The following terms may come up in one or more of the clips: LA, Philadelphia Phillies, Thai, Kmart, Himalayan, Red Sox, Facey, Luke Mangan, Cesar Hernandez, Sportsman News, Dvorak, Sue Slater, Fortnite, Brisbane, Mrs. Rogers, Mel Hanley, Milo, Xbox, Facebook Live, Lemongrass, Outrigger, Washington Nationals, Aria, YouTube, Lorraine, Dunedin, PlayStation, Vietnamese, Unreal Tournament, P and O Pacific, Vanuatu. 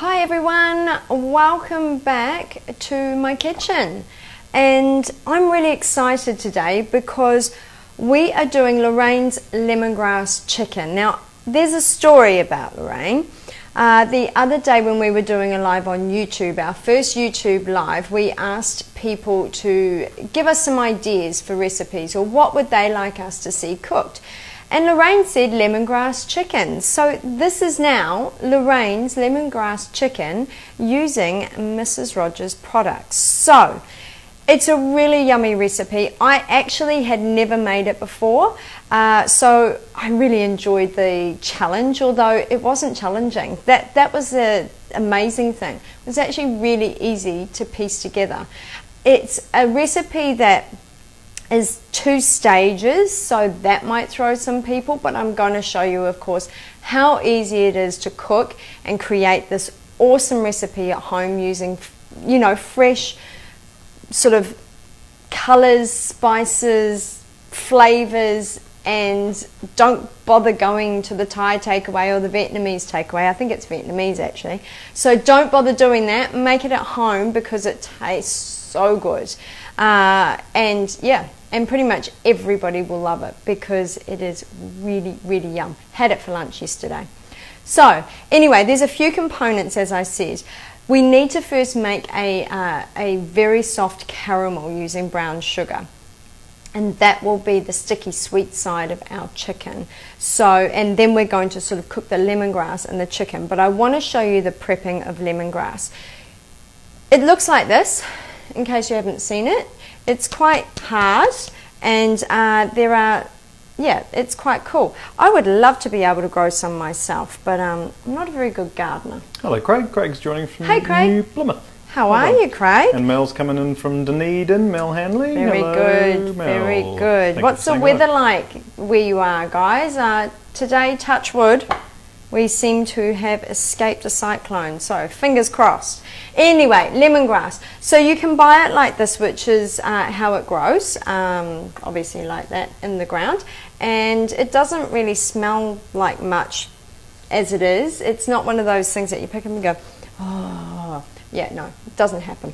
Hi everyone, welcome back to my kitchen, and I'm really excited today because we are doing Lorraine's lemongrass chicken. Now there's a story about Lorraine. The other day when we were doing a live on YouTube, our first YouTube live, we asked people to give us some ideas for recipes or what would they like us to see cooked. And Lorraine said lemongrass chicken. So this is now Lorraine's lemongrass chicken using Mrs. Rogers products. So it's a really yummy recipe. I actually had never made it before, so I really enjoyed the challenge, although it wasn't challenging. That was the amazing thing. It was actually really easy to piece together. It's a recipe that is 2 stages, so that might throw some people, but I'm going to show you, of course, how easy it is to cook and create this awesome recipe at home using, you know, fresh sort of colors, spices, flavors, and don't bother going to the Thai takeaway or the Vietnamese takeaway. I think it's Vietnamese actually. So don't bother doing that. Make it at home because it tastes so good. And yeah, and pretty much everybody will love it because it is really, really yum. Had it for lunch yesterday. So anyway, there's a few components, as I said. We need to first make a very soft caramel using brown sugar, and that will be the sticky sweet side of our chicken. So, and then we're going to sort of cook the lemongrass and the chicken, but I want to show you the prepping of lemongrass. It looks like this, in case you haven't seen it. It's quite hard, and there are, yeah, it's quite cool. I would love to be able to grow some myself, but I'm not a very good gardener. Hello Craig, Craig's joining from New Plymouth. How are you, Craig? And Mel's coming in from Dunedin, Mel Hanley. Very good, Mel. Very good. Thank What's the weather like where you are, guys? Today, touch wood, we seem to have escaped a cyclone, so fingers crossed. Anyway, lemongrass. So you can buy it like this, which is how it grows, obviously like that in the ground. And it doesn't really smell like much as it is. It's not one of those things that you pick up and go, oh, yeah, no, it doesn't happen.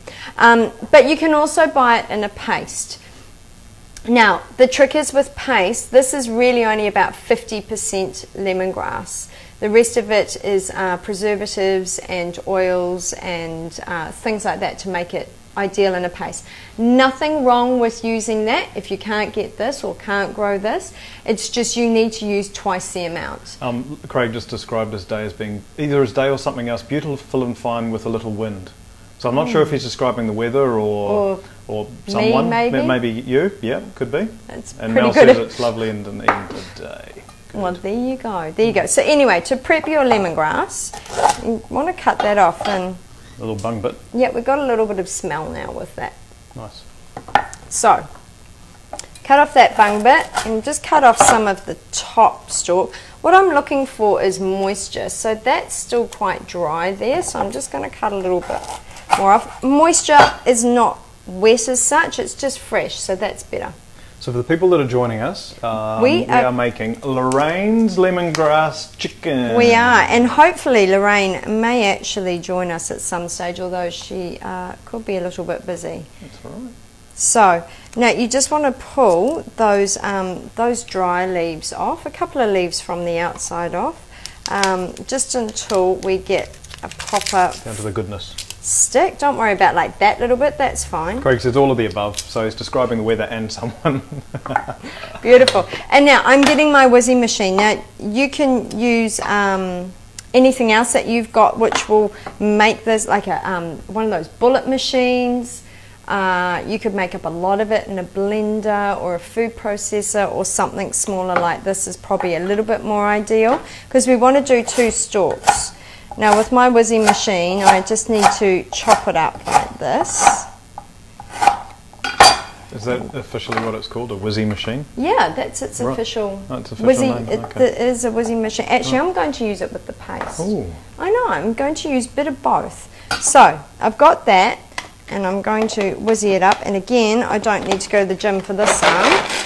But you can also buy it in a paste. Now, the trick is with paste, this is really only about 50% lemongrass. The rest of it is preservatives and oils and things like that to make it ideal in a paste. Nothing wrong with using that if you can't get this or can't grow this. It's just you need to use twice the amount. Craig just described his day as being either his day or something else, beautiful and fine with a little wind. So I'm not sure if he's describing the weather or someone. Me, maybe you, yeah, could be. That's and Mel good. Says it's lovely and an end of day. Good. Well, there you go, there you go. So anyway, to prep your lemongrass, you want to cut that off and... A little bung bit. Yeah, we've got a little bit of smell now with that. Nice. So, cut off that bung bit and just cut off some of the top stalk. What I'm looking for is moisture, so that's still quite dry there, so I'm just going to cut a little bit more off. Moisture is not wet as such, it's just fresh, so that's better. So for the people that are joining us, we are making Lorraine's lemongrass chicken. We are, and hopefully Lorraine may actually join us at some stage, although she could be a little bit busy. That's all right. So now you just want to pull those dry leaves off, a couple of leaves from the outside off, just until we get a proper... Down to the goodness. Stick. Don't worry about like that little bit, that's fine. Craig says all of the above, so he's describing the weather and someone. Beautiful. And now I'm getting my whizzy machine. Now you can use anything else that you've got which will make this like a one of those bullet machines. You could make up a lot of it in a blender or a food processor or something smaller like this is probably a little bit more ideal because we want to do 2 stalks. Now with my whizzy machine, I just need to chop it up like this. Is that officially what it's called, a whizzy machine? Yeah, that's its right. Official. Oh, it's official whizzy, name. Okay. It is a whizzy machine. Actually, I'm going to use it with the paste. Ooh. I know, I'm going to use a bit of both. So, I've got that, and I'm going to whizzy it up. And again, I don't need to go to the gym for this one.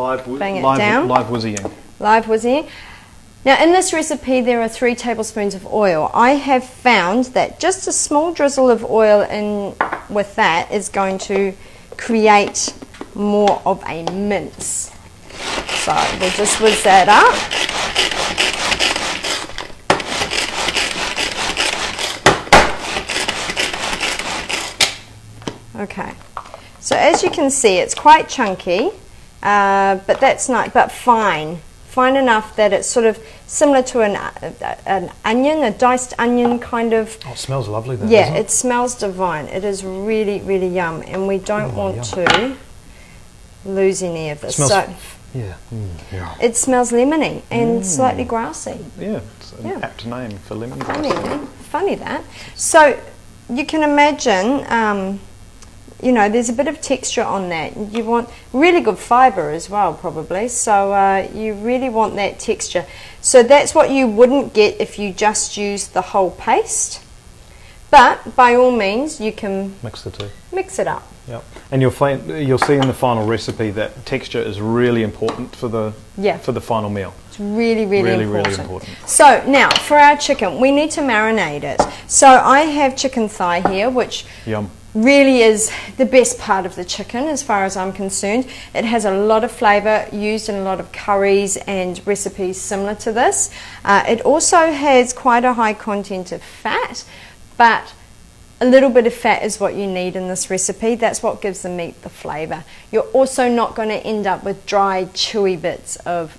Live wuzziying. Now in this recipe there are 3 tablespoons of oil. I have found that just a small drizzle of oil in with that is going to create more of a mince. So we'll just whiz that up. Okay, so as you can see it's quite chunky, but that's not, but fine enough that it's sort of similar to an onion, a diced onion kind of. Oh, it smells lovely then. Yeah, it smells divine. It is really, really yum, and we don't want to lose any of this. It smells, so, yeah. Yeah. It smells lemony and slightly grassy. Yeah, it's an apt name for lemongrass. Funny that. So you can imagine. You know, there's a bit of texture on that. You want really good fibre as well, probably. So you really want that texture. So that's what you wouldn't get if you just used the whole paste. But by all means, you can mix the two. Mix it up. Yep. And you'll see in the final recipe that texture is really important for the for the final meal. It's really, really important. So now for our chicken, we need to marinate it. So I have chicken thigh here, which really is the best part of the chicken as far as I'm concerned. It has a lot of flavour, used in a lot of curries and recipes similar to this. It also has quite a high content of fat, but a little bit of fat is what you need in this recipe. That's what gives the meat the flavour. You're also not going to end up with dry, chewy bits of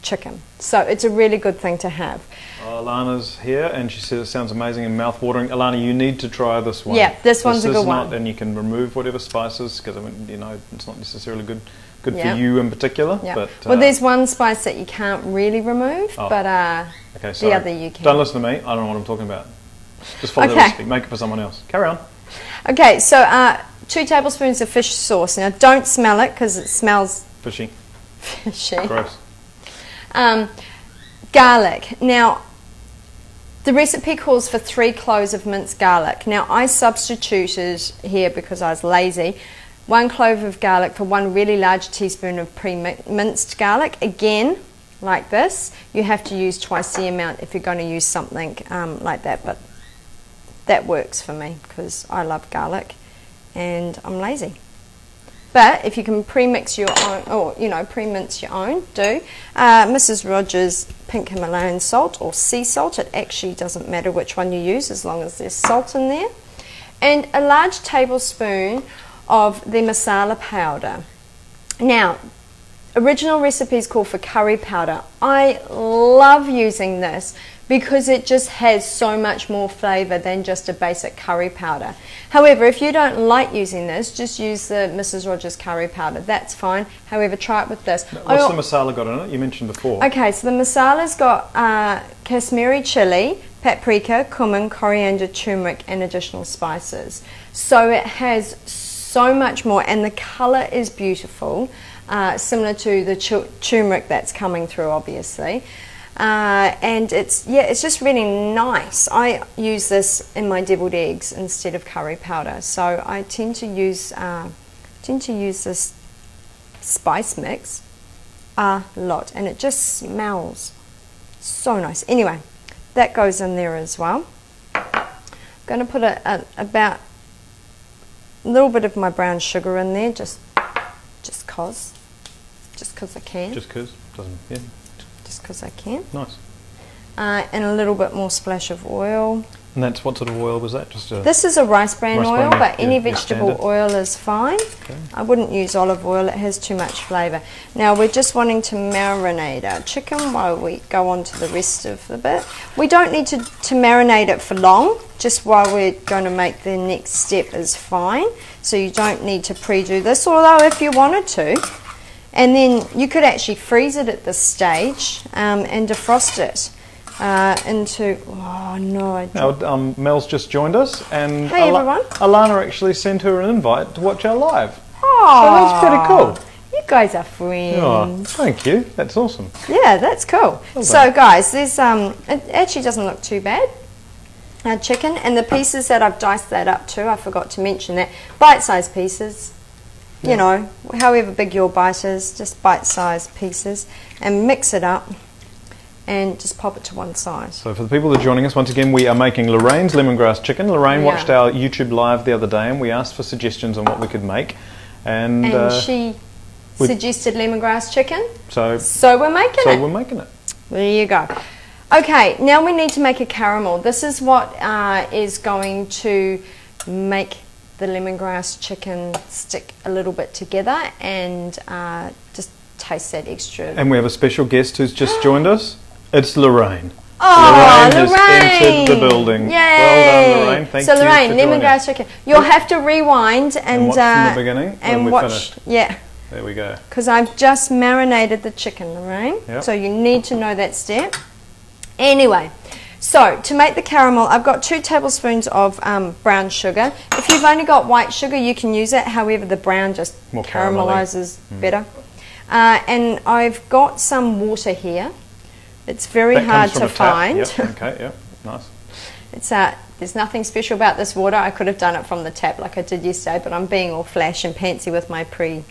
chicken. So it's a really good thing to have. Alana's here and she says it sounds amazing and mouth-watering. Alana, you need to try this one. Yeah, this one's a good one. And you can remove whatever spices because, I mean, you know, it's not necessarily good for you in particular. Yeah. But, well, there's one spice that you can't really remove, but okay, the other you can. Don't listen to me. I don't know what I'm talking about. Just follow the recipe. Make it for someone else. Carry on. Okay, so 2 tablespoons of fish sauce. Now, don't smell it because it smells... fishy. Fishy. Gross. Garlic. Now, the recipe calls for 3 cloves of minced garlic. Now, I substituted here because I was lazy 1 clove of garlic for 1 really large teaspoon of pre-minced garlic. Again, like this, you have to use twice the amount if you're going to use something like that, but that works for me because I love garlic and I'm lazy. But if you can pre-mix your own, or you know, pre-mince your own, do. Mrs. Rogers pink Himalayan salt or sea salt. It actually doesn't matter which one you use as long as there's salt in there. And a large tablespoon of the masala powder. Now, original recipes call for curry powder. I love using this because it just has so much more flavour than just a basic curry powder. However, if you don't like using this, just use the Mrs. Rogers curry powder. That's fine. However, try it with this. What's the masala got in it? You mentioned before. Okay, so the masala's got Kashmiri chilli, paprika, cumin, coriander, turmeric and additional spices. So it has so much more and the colour is beautiful, similar to the turmeric that's coming through obviously. And it's just really nice. I use this in my deviled eggs instead of curry powder, so I tend to use this spice mix a lot, and it just smells so nice. Anyway, that goes in there as well. I'm going to put about a little bit of my brown sugar in there, just cause I can. Just cause doesn't yeah. Because I can. Nice. And a little bit more splash of oil. And that's what sort of oil was that? Just this is a rice bran oil, but any vegetable oil is fine. Okay. I wouldn't use olive oil, it has too much flavour. Now we're just wanting to marinate our chicken while we go on to the rest of the bit. We don't need to marinate it for long, just while we're going to make the next step is fine. So you don't need to pre-do this, although if you wanted to. And then you could actually freeze it at this stage and defrost it into... Oh, no, I didn't. Now, Mel's just joined us and hey, everyone. Alana actually sent her an invite to watch our live. Oh, so that's pretty cool. You guys are friends. Oh, thank you. That's awesome. Yeah, that's cool. Well, so, guys, there's, it actually doesn't look too bad. Our chicken and the pieces that I've diced that up to, I forgot to mention that, bite-sized pieces. you know, however big your bite is, just bite-sized pieces, and mix it up and just pop it to one side. So for the people that are joining us, once again, we are making Lorraine's lemongrass chicken. Lorraine watched our YouTube live the other day, and we asked for suggestions on what we could make. And she suggested lemongrass chicken, so we're making it. So we're making it. There you go. Okay, now we need to make a caramel. This is what is going to make the lemongrass chicken stick a little bit together and just taste that extra. And we have a special guest who's just joined us. It's Lorraine. Oh, Lorraine has entered the building. Yay. Well done, Lorraine. Thank you. So, Lorraine, lemongrass chicken. You'll have to rewind and watch from the beginning and watch. Yeah. There we go. Because I've just marinated the chicken, Lorraine. Yep. So you need to know that step. Anyway, so to make the caramel, I've got 2 tablespoons of brown sugar. If you've only got white sugar, you can use it. However, the brown just caramelizes better. And I've got some water here. It's very hard to find. Yep. Okay, yeah, nice. There's nothing special about this water. I could have done it from the tap like I did yesterday, but I'm being all flash and fancy with my thing.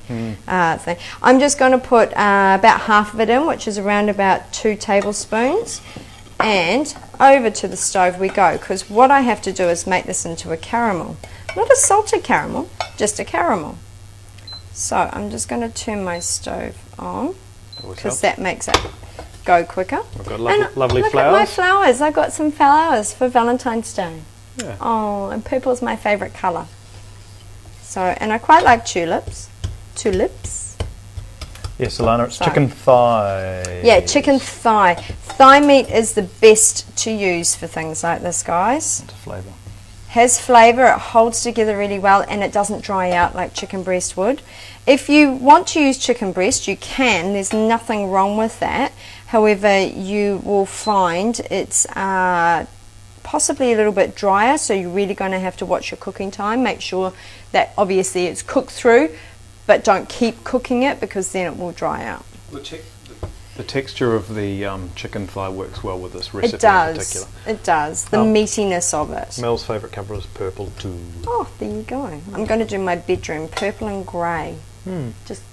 I'm just going to put about half of it in, which is around about 2 tablespoons. And over to the stove we go, because what I have to do is make this into a caramel. Not a salted caramel, just a caramel. So I'm just going to turn my stove on, because that makes it go quicker. We've got lovely look flowers. At my flowers. I've got some flowers for Valentine's Day. Yeah. Oh, and purple is my favourite colour. So, and I quite like tulips. Tulips. Yes, Alana, it's chicken thigh. Yeah, chicken thigh. Thigh meat is the best to use for things like this, guys. It's a flavour. Has flavour, it holds together really well, and it doesn't dry out like chicken breast would. If you want to use chicken breast, you can. There's nothing wrong with that. However, you will find it's possibly a little bit drier, so you're really going to have to watch your cooking time. Make sure that obviously it's cooked through, but don't keep cooking it, because then it will dry out. The texture of the chicken thigh works well with this recipe in particular. It does. The meatiness of it. Mel's favourite colour is purple too. Oh, there you go. I'm going to do my bedroom, purple and grey. Just,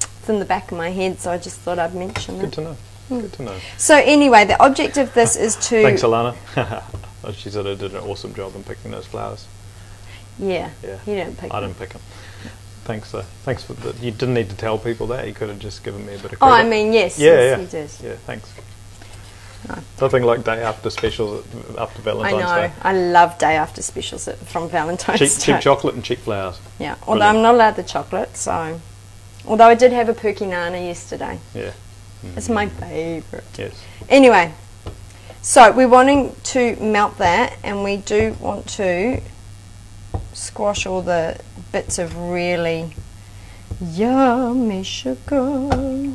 it's in the back of my head, so I just thought I'd mention it. Good to know. Good to know. So anyway, the object of this is to... Thanks, Alana. She said I did an awesome job in picking those flowers. Yeah, you didn't pick them. I didn't pick them. Thanks, thanks for that. You didn't need to tell people that. You could have just given me a bit of credit. Oh, I mean, yes, you did. Yeah, thanks. No. Nothing like day after specials after Valentine's Day. I know. I love day after specials from Valentine's Day. Cheap chocolate and cheap flowers. Yeah, although I'm not allowed the chocolate, so... Although I did have a perky nana yesterday. Yeah. It's my favourite. Yes. Anyway, so we're wanting to melt that, and we do want to squash all the bits of really yummy sugar,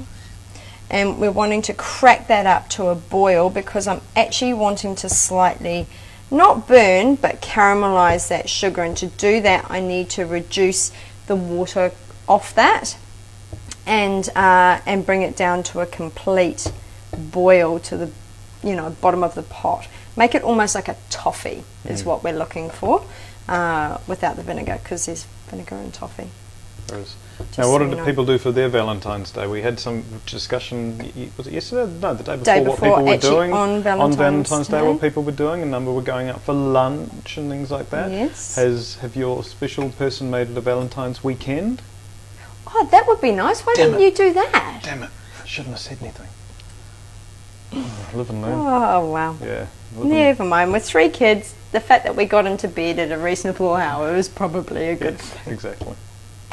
and we're wanting to crack that up to a boil, because I'm actually wanting to slightly not burn but caramelize that sugar, and to do that I need to reduce the water off that and bring it down to a complete boil to the bottom of the pot. Make it almost like a toffee is what we're looking for, without the vinegar, because there's vinegar in toffee. There is. Now, what did people do for their Valentine's Day? We had some discussion, was it yesterday? No, the day before, what people were doing on Valentine's Day, what people were doing. A number were going out for lunch and things like that. Yes. Have your special person made it a Valentine's weekend? Oh, that would be nice. Why didn't you do that? Damn it. Shouldn't have said anything. Live and learn. Oh, wow. Yeah. Never mind. With 3 kids, the fact that we got into bed at a reasonable hour was probably a good thing. Exactly.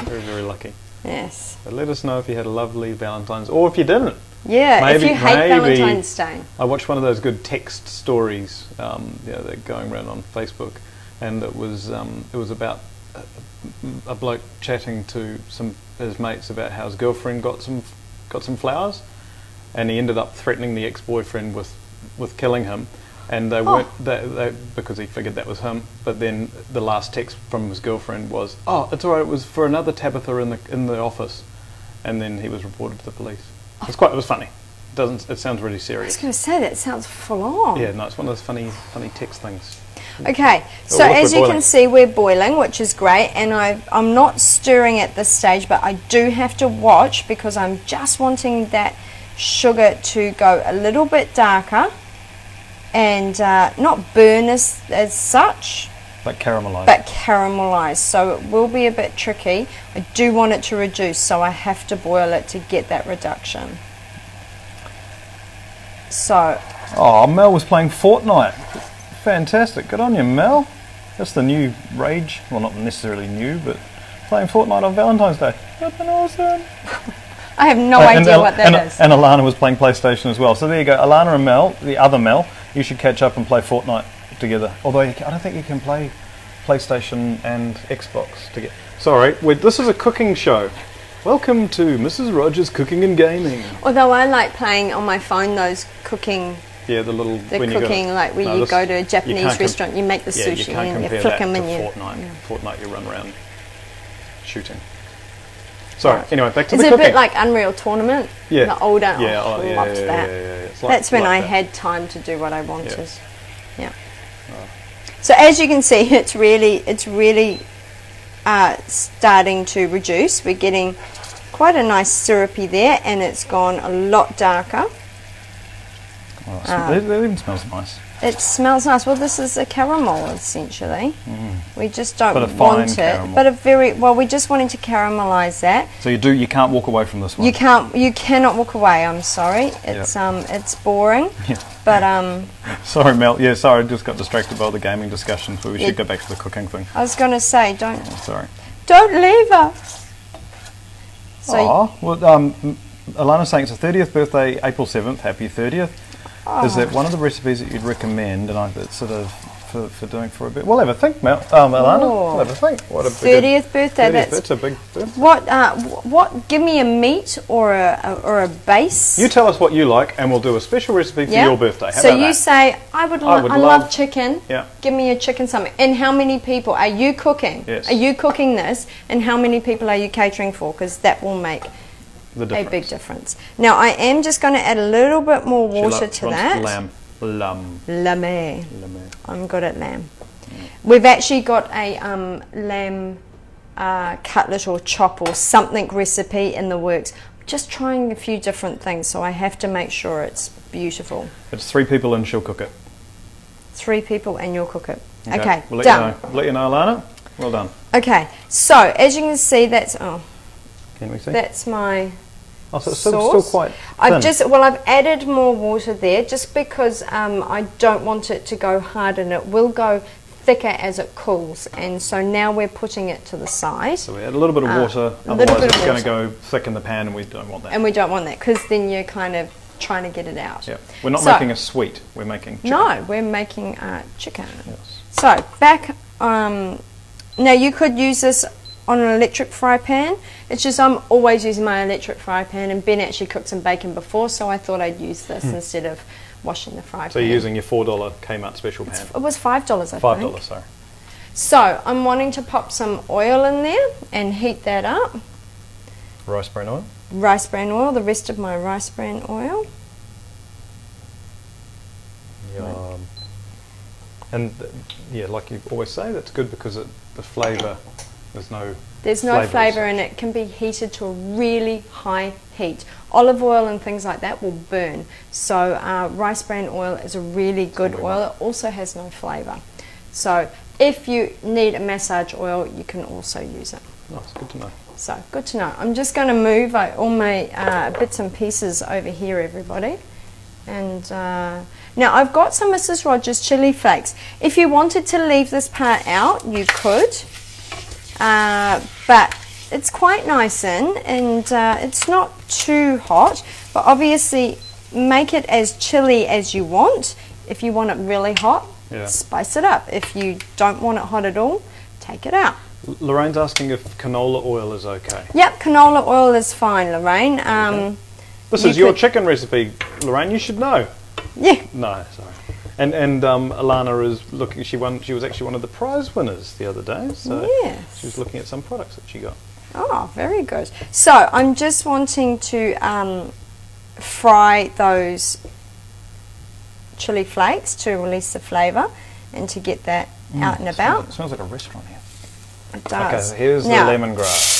Very, very lucky. Yes. But let us know if you had a lovely Valentine's, or if you didn't. Yeah, maybe, if you hate Valentine's Day. I watched one of those good text stories they're going around on Facebook, and it was about a bloke chatting to some his mates about how his girlfriend got some flowers, and he ended up threatening the ex-boyfriend with killing him, and they weren't because he figured that was him. But then the last text from his girlfriend was, "Oh, it's all right. It was for another Tabitha in the office," and then he was reported to the police. Oh. It was funny. It doesn't. It sounds really serious. I was going to say that sounds full on. Yeah, no, it's one of those funny text things. Okay, so as you can see, we're boiling, which is great, and I'm not stirring at this stage, but I do have to watch because I'm just wanting that sugar to go a little bit darker and not burn as such, but caramelized. But caramelized, so it will be a bit tricky. I do want it to reduce, so I have to boil it to get that reduction. So. Oh, Mel was playing Fortnite. Fantastic. Good on you, Mel. That's the new rage. Well, not necessarily new, but playing Fortnite on Valentine's Day. That's awesome. I have no idea what that is. And Alana was playing PlayStation as well. So there you go. Alana and Mel, the other Mel, you should catch up and play Fortnite together. Although I don't think you can play PlayStation and Xbox together. Sorry, this is a cooking show. Welcome to Mrs. Rogers Cooking and Gaming. Although I like playing on my phone those cooking. Yeah, the little. The cooking, you go to a Japanese restaurant, you make the sushi and you flick them in your. Fortnite. Yeah. Fortnite, you run around shooting. Sorry, anyway, back to the cooking. It's a bit like Unreal Tournament. Yeah. The older. Yeah, I loved that. Yeah. That's when I had time to do what I wanted. Yeah. Oh. So as you can see, it's really starting to reduce. We're getting quite a nice syrupy there, and it's gone a lot darker. Oh, that even smells nice. It smells nice. Well, this is a caramel essentially. Mm. We just don't want it, caramel. But a very well. We just wanted to caramelize that. So you can't walk away from this one. You cannot walk away. I'm sorry. It's it's boring. Yeah. But sorry, Mel. Yeah, sorry. I just got distracted by the gaming discussion, so we should go back to the cooking thing. I was going to say, don't leave us. So Alana's saying it's her 30th birthday, April 7th. Happy 30th. Oh. Is that one of the recipes that you'd recommend, and that's sort of for doing for a bit? We'll have a think, Alana. We'll have a think. What a 30th birthday. That's a big birthday. What? Give me a meat or a base. You tell us what you like, and we'll do a special recipe for your birthday. How about that? Say I love chicken. Yeah. Give me a chicken something. And how many people are you cooking? Yes. Are you cooking this? And how many people are you catering for? Because that will make. A big difference. Now I am just going to add a little bit more water to that. Lamb. I'm good at lamb. Mm. We've actually got a lamb cutlet or chop or something recipe in the works. I'm just trying a few different things, so I have to make sure it's beautiful. It's 3 people and she'll cook it. 3 people and you'll cook it. Okay, we'll done. Let you know, Alana. Well done. Okay, so as you can see, that's that's my sauce. Still quite thin. I've added more water there just because I don't want it to go hard, and it will go thicker as it cools. And so now we're putting it to the side. So we add a little bit of water, otherwise it's going to go thick in the pan, and we don't want that. And we don't want that because then you're kind of trying to get it out. Yeah, we're not making a sweet. We're making chicken. No, we're making chicken. Yes. So back now, you could use this on an electric fry pan. It's just I'm always using my electric fry pan, and Ben actually cooked some bacon before, so I thought I'd use this instead of washing the fry pan. So you're using your $4 Kmart special pan. It was $5, I think. $5, sorry. So I'm wanting to pop some oil in there and heat that up. Rice bran oil? Rice bran oil, the rest of my rice bran oil. Yum. And yeah, like you always say, that's good because the flavour. There's no flavour, and it can be heated to a really high heat. Olive oil and things like that will burn. So rice bran oil is a really good oil. It also has no flavour. So if you need a massage oil, you can also use it. Nice, good to know. So good to know. I'm just going to move all my bits and pieces over here, everybody. And now I've got some Mrs. Rogers chili flakes. If you wanted to leave this part out, you could. But it's quite nice in, and it's not too hot, but obviously make it as chilly as you want. If you want it really hot, spice it up. If you don't want it hot at all, take it out. Lorraine's asking if canola oil is okay. Yep, canola oil is fine, Lorraine. This is your chicken recipe, Lorraine, you should know. Yeah. No, sorry. And Alana is looking. She was actually one of the prize winners the other day. So she was looking at some products that she got. Oh, very good. So I'm just wanting to fry those chili flakes to release the flavour, and to get that out and about. It smells like a restaurant here. It does. Okay, here's now, the lemongrass.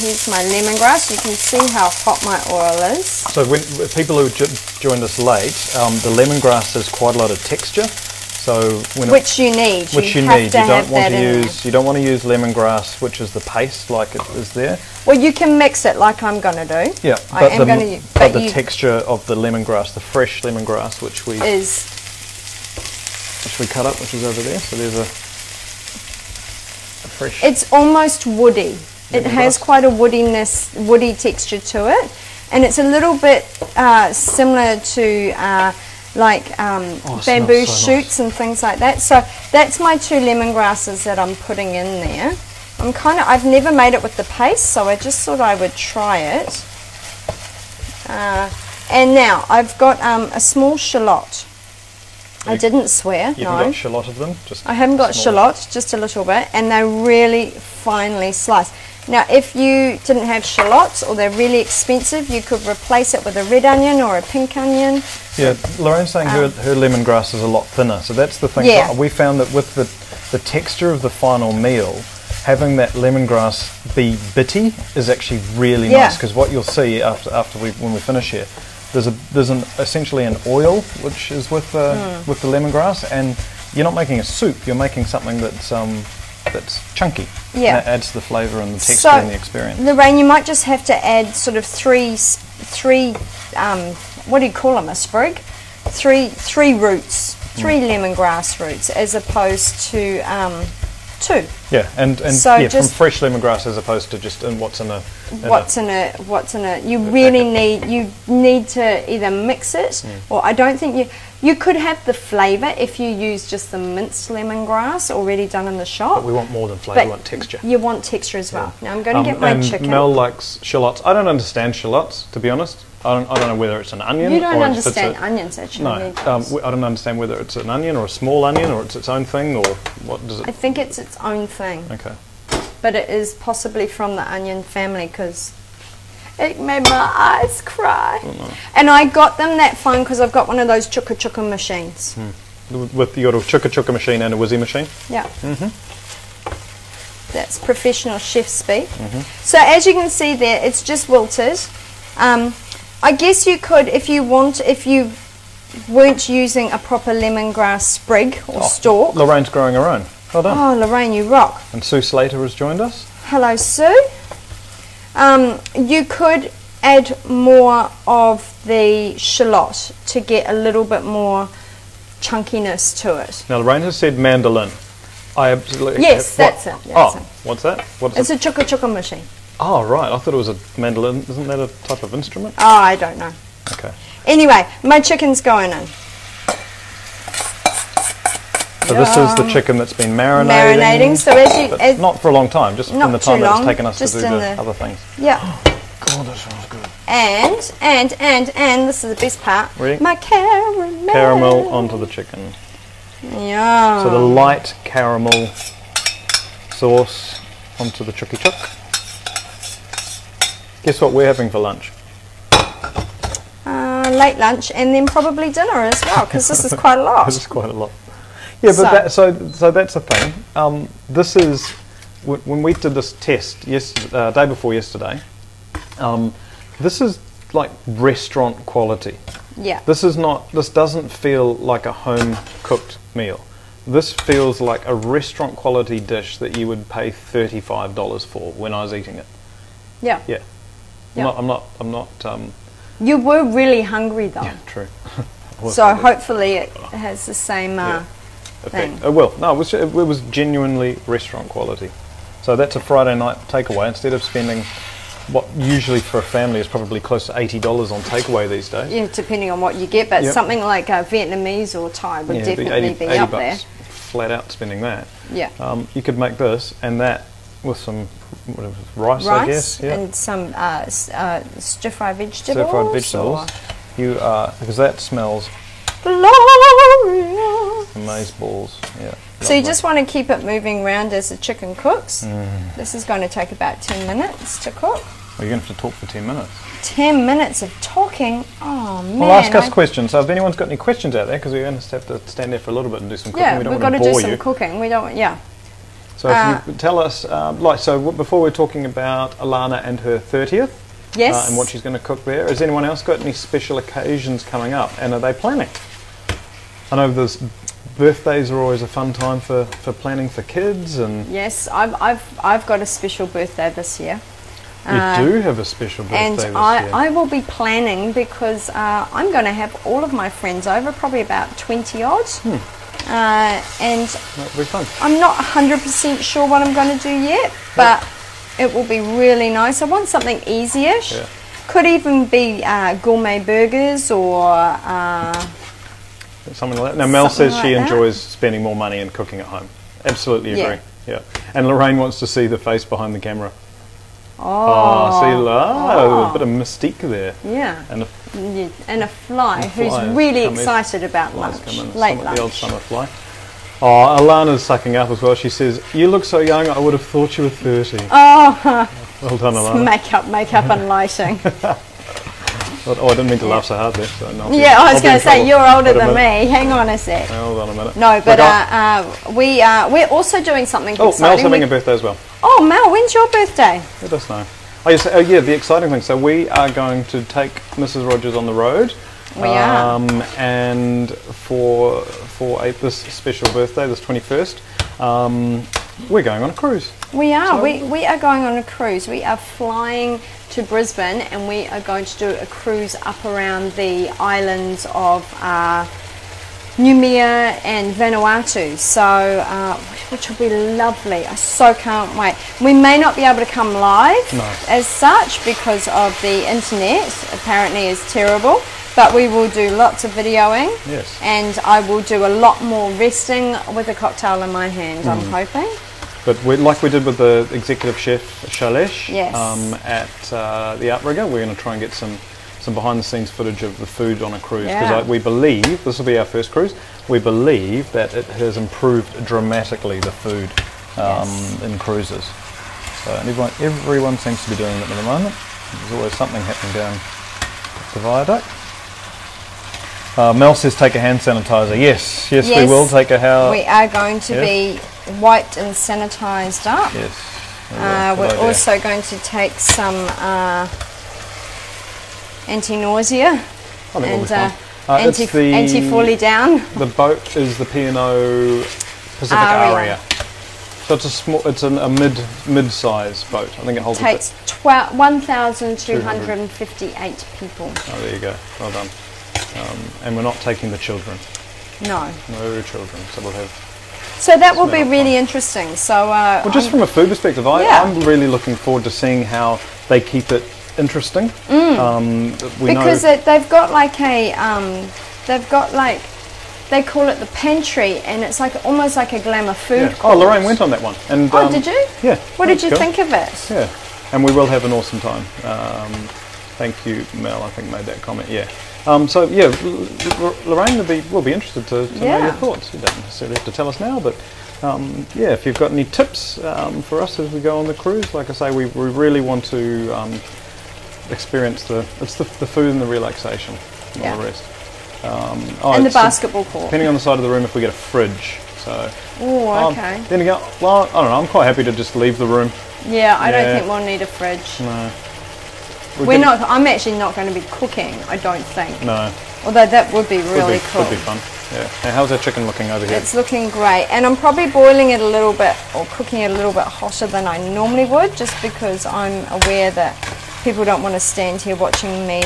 Here's my lemongrass. You can see how hot my oil is. So when people who joined us late, the lemongrass has quite a lot of texture. So when you don't want to use lemongrass, which is the paste like it is there. Well, you can mix it like I'm going to do. Yeah, but the texture of the lemongrass, the fresh lemongrass, which we cut up, which is over there. So there's a fresh. It's almost woody. It has quite a woody texture to it, and it's a little bit similar to. Like bamboo shoots and things like that. So that's my two lemongrasses that I'm putting in there. I'm kind of, I've never made it with the paste, so I just thought I would try it. And now I've got a small shallot. I didn't swear, no. You haven't got shallot of them? Just I haven't got shallot, just a little bit, and they're really finely sliced. Now if you didn't have shallots or they're really expensive, you could replace it with a red onion or a pink onion. Yeah, Lorraine's saying her lemongrass is a lot thinner, so that's the thing. Yeah. We found that with the texture of the final meal, having that lemongrass be bitty is actually really nice, because what you'll see when we finish here, there's essentially an oil which is with the lemongrass, and you're not making a soup, you're making something that's chunky. Yeah, and that adds the flavour and the texture and the experience. Lorraine, you might just have to add sort of three what do you call them, a sprig? Three roots, three lemongrass roots, as opposed to two. Yeah, from fresh lemongrass as opposed to just you really need to either mix it or I don't think you could have the flavour if you use just the minced lemongrass already done in the shop. But we want more than flavour, we want texture. You want texture as well. Yeah. Now I'm going to get my chicken. Mel likes shallots. I don't understand shallots, to be honest. I don't know whether it's an onion. You don't understand onions, actually. No, I don't understand whether it's an onion or a small onion or it's its own thing or what does it... I think it's its own thing. Okay. But it is possibly from the onion family because it made my eyes cry. Oh, no. And I got them that fine because I've got one of those chuka-chuka machines. Mm. With your chuka-chuka machine and a wizzy machine? Yeah. Mm-hmm. That's professional chef speak. Mm-hmm. So as you can see there, it's just wilted. I guess you could, if you weren't using a proper lemongrass sprig or stalk. Lorraine's growing her own. Well done. Oh, Lorraine, you rock. And Sue Slater has joined us. Hello, Sue. You could add more of the shallot to get a little bit more chunkiness to it. Now, Lorraine has said mandolin. I absolutely... Yes, that's it. That's it. What's that? What is it? It's a chuka-chuka machine. Oh, right. I thought it was a mandolin. Isn't that a type of instrument? Oh, I don't know. Okay. Anyway, my chicken's going in. So this is the chicken that's been marinating. So as not for a long time, just in the time that it's taken us to do the other things. Yeah. God, that smells good. And this is the best part. Ready? My caramel. Caramel onto the chicken. Yeah. So the light caramel sauce onto the chuki-chuk. Guess what we're having for lunch? Late lunch and then probably dinner as well, because this is quite a lot. This is quite a lot. Yeah, but so that's the thing. This is, when we did this test day before yesterday, this is like restaurant quality. Yeah. This doesn't feel like a home cooked meal. This feels like a restaurant quality dish that you would pay $35 for when I was eating it. Yeah. Yeah. Yep. You were really hungry though. Yeah, true. So hopefully it has the same thing. It will. No, it was genuinely restaurant quality. So that's a Friday night takeaway. Instead of spending what usually for a family is probably close to $80 on takeaway these days. Yeah, depending on what you get, but something like Vietnamese or Thai would definitely be up there. Flat out spending that. Yeah. You could make this and that with some rice, I guess, and some stir-fried vegetables. Stir-fried vegetables. Because that smells glorious. Amazeballs, yeah. So you just want to keep it moving around as the chicken cooks. This is going to take about 10 minutes to cook. Well, you're going to have to talk for 10 minutes. 10 minutes of talking? Oh, man. Well, ask us questions. So if anyone's got any questions out there, because we're going to have to stand there for a little bit and do some cooking. Yeah, we don't want to bore you. We've got to do some cooking. We don't, yeah. So if you tell us, before we're talking about Alana and her 30th. Yes. And what she's going to cook there. Has anyone else got any special occasions coming up? And are they planning? I know there's... Birthdays are always a fun time for planning for kids and... Yes, I've got a special birthday this year. You do have a special birthday this year. And I will be planning because I'm going to have all of my friends over, probably about 20 odd. And that'll be fun. I'm not 100% sure what I'm going to do yet, but it will be really nice. I want something easy-ish. Yeah. Could even be gourmet burgers or... something like that. Now Mel says she enjoys spending more money and cooking at home. Absolutely agree. Yeah. And Lorraine wants to see the face behind the camera. Oh, see, a bit of mystique there. Yeah. And a fly who's really excited about lunch. Late lunch. The old summer fly. Oh, Alana's sucking up as well. She says, "You look so young. I would have thought you were 30." Oh. Well done, Alana. Makeup, and lighting. Oh, I didn't mean to laugh so hard there. So I was going to say, you're older than me. Hang on a sec. Hold on a minute. No, but we're also doing something exciting. Mel's having a birthday as well. Oh, Mel, when's your birthday? Let us know. Oh, yeah, the exciting thing. So we are going to take Mrs. Rogers on the road. We are. And for this special birthday, this 21st, we're going on a cruise. We are. So we are going on a cruise. We are flying to Brisbane and we are going to do a cruise up around the islands of Noumea and Vanuatu, so which will be lovely. I so can't wait. We may not be able to come live as such because of the internet apparently is terrible, but we will do lots of videoing. Yes. And I will do a lot more resting with a cocktail in my hand, I'm hoping. But like we did with the executive chef Shailesh at the Outrigger, we're going to try and get some behind-the-scenes footage of the food on a cruise, because we believe, this will be our first cruise, we believe that it has improved dramatically, the food in cruises. So, and everyone seems to be doing it at the moment. There's always something happening down the viaduct. Mel says take a hand sanitizer. Yes, we will take a hand. We are going to be wiped and sanitized up. Yes. We're also going to take some anti-nausea and anti-fully down. The boat is the P and O Pacific Aria. So it's a small, a mid-size boat. I think it holds. Takes 1,258 people. Oh, there you go. Well done. And we're not taking the children. No. No children. So we'll have... So that will be really interesting. So, well, just from a food perspective, I'm really looking forward to seeing how they keep it interesting. They've got like a... they call it the pantry, and it's like almost like a glamour food course. Oh, Lorraine went on that one. And, did you? Yeah. What did you think of it? Yeah. And we will have an awesome time. Thank you, Mel, I think made that comment, yeah. So, yeah, Lorraine will be interested to know your thoughts. You don't necessarily have to tell us now, but, yeah, if you've got any tips for us as we go on the cruise, like I say, we really want to experience the food and the relaxation and all the rest. And the basketball court. Depending on the side of the room, if we get a fridge. So, then again, well, I don't know, I'm quite happy to just leave the room. Yeah, I don't think we'll need a fridge. No. I'm actually not going to be cooking, I don't think. No. Although that would be really cool. Would be fun. Yeah. Now, how's our chicken looking over here? It's looking great, and I'm probably boiling it a little bit or cooking it a little bit hotter than I normally would, just because I'm aware that people don't want to stand here watching me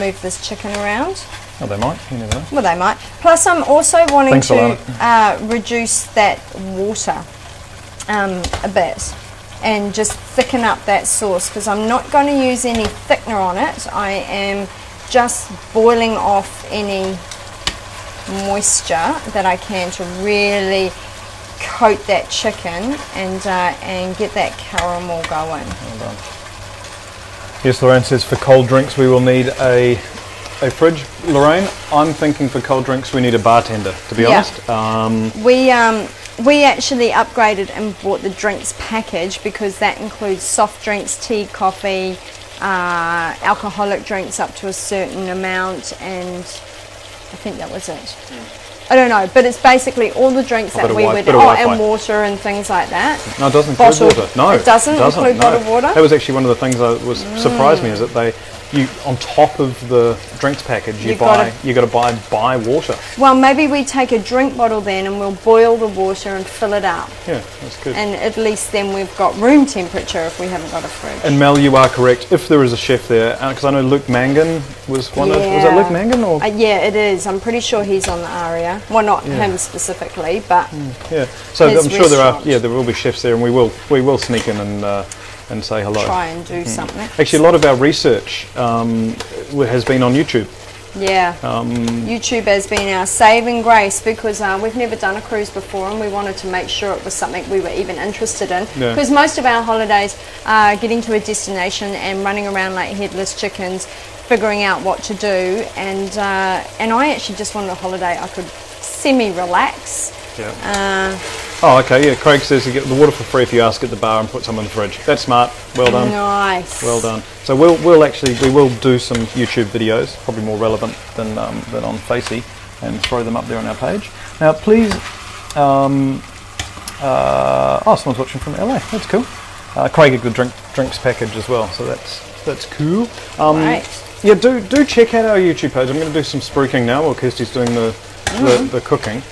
move this chicken around. Oh, they might. You never know. Well, they might. Plus, I'm also wanting to reduce that water a bit. And just thicken up that sauce, because I'm not going to use any thickener on it. I am just boiling off any moisture that I can to really coat that chicken and get that caramel going. Well done. Yes, Lorraine says for cold drinks we will need a fridge. Lorraine, I'm thinking for cold drinks we need a bartender, to be honest. We actually upgraded and bought the drinks package because that includes soft drinks, tea, coffee, alcoholic drinks up to a certain amount, and I think that was it. I don't know, but it's basically all the drinks that we would, and water and things like that. No, it doesn't include water. No, it doesn't include bottled water. That was actually one of the things that was surprised me, is that they, on top of the drinks package, you got to buy water. Well, maybe we take a drink bottle then, and we'll boil the water and fill it up. Yeah, that's good. And at least then we've got room temperature if we haven't got a fridge. And Mel, you are correct. If there is a chef there, because I know Luke Mangan was one of. Was it Luke Mangan or? Yeah, it is. I'm pretty sure he's on the Aria. Well, not him specifically, but yeah. So I'm sure there are. Yeah, there will be chefs there, and we will sneak in and. And say hello. Try and do something. Actually, a lot of our research has been on YouTube. Yeah. YouTube has been our saving grace, because we've never done a cruise before, and we wanted to make sure it was something we were even interested in. Because most of our holidays are getting to a destination and running around like headless chickens, figuring out what to do. And I actually just wanted a holiday I could semi-relax. Yeah. Oh, okay, yeah. Craig says you get the water for free if you ask at the bar and put some in the fridge. That's smart. Well done. Nice. Well done. So we will do some YouTube videos, probably more relevant than on Facey, and throw them up there on our page. Now, please. Oh, someone's watching from LA. That's cool. Craig, a good drinks package as well. So that's cool. Right. Yeah, do check out our YouTube page. I'm going to do some spruiking now while Kirsty's doing the cooking.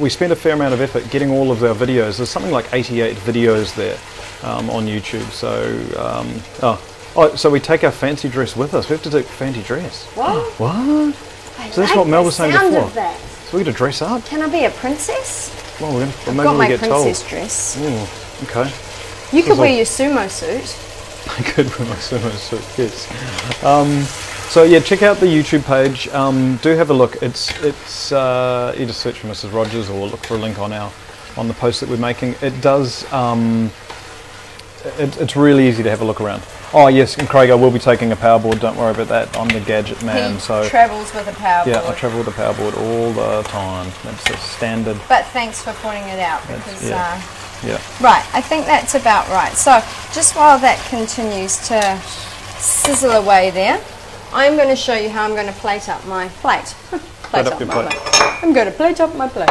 We spent a fair amount of effort getting all of our videos. There's something like 88 videos there on YouTube. So, so we take our fancy dress with us. We have to take fancy dress. What? Oh, what? I so that's like what Mel was saying before. So we got to dress up. Can I be a princess? Well, we're gonna, maybe got my get princess told. Dress. Ooh, okay. You could wear your sumo suit. I could wear my sumo suit. Yes. So yeah, check out the YouTube page. Do have a look. It's either search for Mrs. Rogers or look for a link on the post that we're making. It does. It's really easy to have a look around. Oh yes, and Craig, I will be taking a power board. Don't worry about that. I'm the gadget man. He travels with a power board. Yeah, I travel with a power board all the time. That's the standard. But thanks for pointing it out, because. Yeah. Right, I think that's about right. So just while that continues to sizzle away there, I'm going to show you how I'm going to plate up my plate. I'm going to plate up my plate.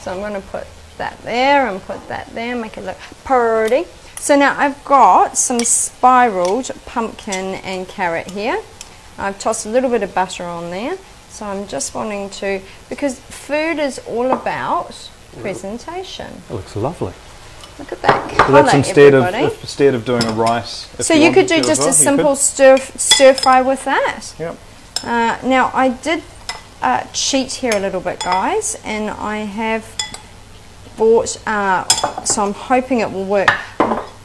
So I'm going to put that there and put that there, make it look pretty. So now I've got some spiraled pumpkin and carrot here. I've tossed a little bit of butter on there. So I'm just wanting to, because food is all about presentation. It looks lovely. Look at that colour, so that's instead of doing a rice. So you could do just a simple stir fry with that. Yep. Now I did cheat here a little bit, guys, and I have bought, so I'm hoping it will work,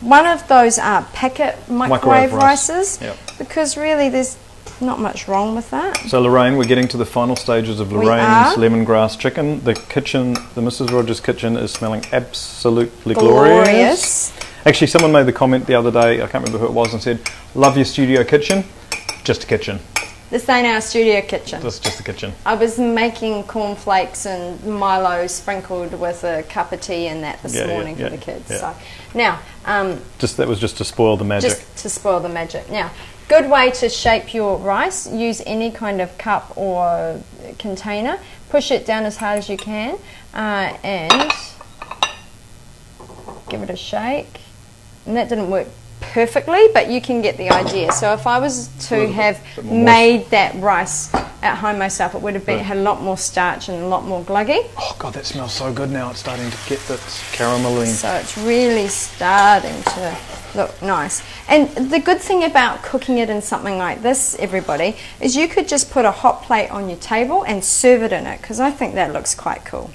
one of those packet microwave rices, because really there's not much wrong with that. So Lorraine, we're getting to the final stages of Lorraine's lemongrass chicken. The Mrs. Rogers kitchen is smelling absolutely glorious. Actually, someone made the comment the other day, I can't remember who it was, and said, love your studio kitchen, just a kitchen. This ain't our studio kitchen. This is just the kitchen. I was making cornflakes and Milo sprinkled with a cup of tea and that this morning for the kids. Yeah. So now, that was just to spoil the magic. Just to spoil the magic. Now, good way to shape your rice, use any kind of cup or container, push it down as hard as you can, and give it a shake. And that didn't work perfectly, but you can get the idea. So if I was to have made that rice at home myself, it would have had a lot more starch and a lot more gluggy. Oh God, that smells so good now. It's starting to get that caramelline. So it's really starting to look nice. And the good thing about cooking it in something like this, everybody, is you could just put a hot plate on your table and serve it in it, because I think that looks quite cool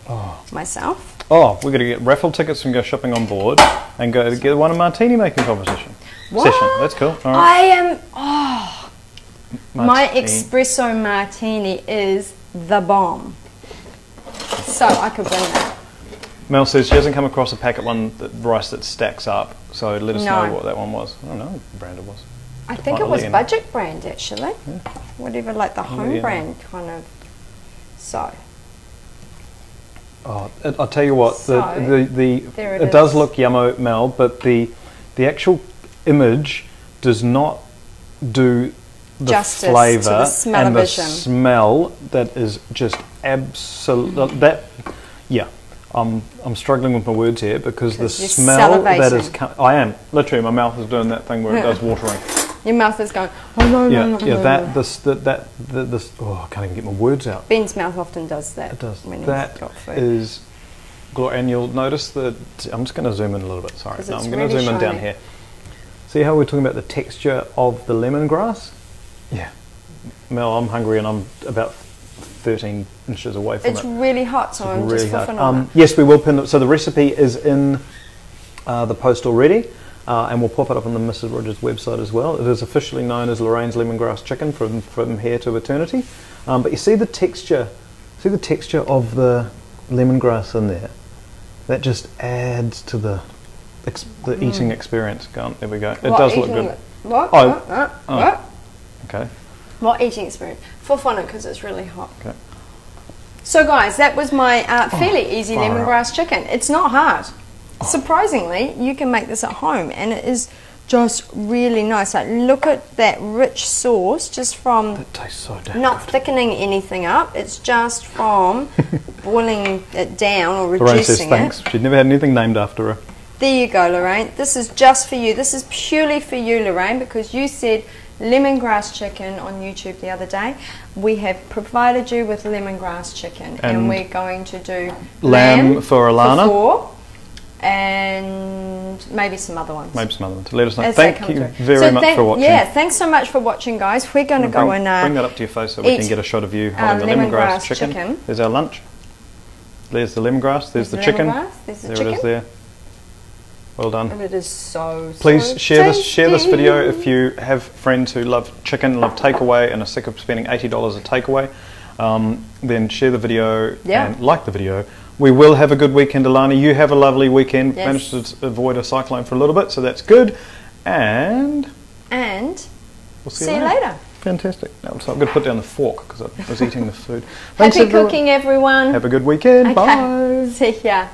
myself. Oh, we're going to get raffle tickets and go shopping on board and go get one of martini making competition. What? Session. That's cool. All right. My espresso martini is the bomb. So I could win that. Mel says she hasn't come across a packet rice that stacks up, so let us know what that one was. I don't know what brand it was. I think it was budget brand, actually. Yeah. Whatever, like the home brand kind of. So. Oh, I'll tell you what, it does look yummo, Mel, but the actual image does not do the flavour and the smell that is just absolute. That, yeah, I'm struggling with my words here because the smell that is, I am literally, my mouth is doing that thing where it does watering. Your mouth is going. Oh no, yeah, no, no, yeah. No, that, this, that, that, this. Oh, I can't even get my words out. Ben's mouth often does that. It does. When that he's got food. Is, and you'll notice that. I'm just going to zoom in a little bit. Sorry, no, I'm going to zoom in down here. See how we're talking about the texture of the lemongrass? Yeah. Mel, I'm hungry and I'm about 13 inches away from it. It's really hot, so I'm just huffing on it. Yes, we will pin it. So the recipe is in the post already. And we'll pop it up on the Mrs. Rogers website as well. It is officially known as Lorraine's lemongrass chicken from here to eternity. But you see the texture of the lemongrass in there. That just adds to the eating experience. Go on, there we go. It does look good. What? Oh. What? Okay. What eating experience? Fuff on it because it's really hot. Okay. So guys, that was my fairly easy lemongrass chicken. It's not hard. Surprisingly, you can make this at home and it is just really nice. Like, look at that rich sauce just from that tastes so damn not good. Thickening anything up. It's just from boiling it down or reducing Lorraine says thanks. She'd never had anything named after her. There you go, Lorraine. This is just for you. This is purely for you, Lorraine, because you said lemongrass chicken on YouTube the other day. We have provided you with lemongrass chicken and we're going to do lamb for Alana. And maybe some other ones. Maybe some other ones. Let us know. Thank you very much for watching. Yeah, thanks so much for watching, guys. We're going to go and bring that up to your face so we can get a shot of you holding the lemongrass chicken. There's our lunch. There's the lemongrass. There's the chicken. There it is. There. Well done. And it is so. Please share this video if you have friends who love chicken, love takeaway, and are sick of spending $80 a takeaway. Then share the video and like the video. We will have a good weekend, Alana. You have a lovely weekend. Yes. Managed to avoid a cyclone for a little bit, so that's good. And we'll see you later. Fantastic. No, so I'm going to put down the fork because I was eating the food. Thanks, Happy cooking, everyone. Have a good weekend. Okay. Bye. See ya.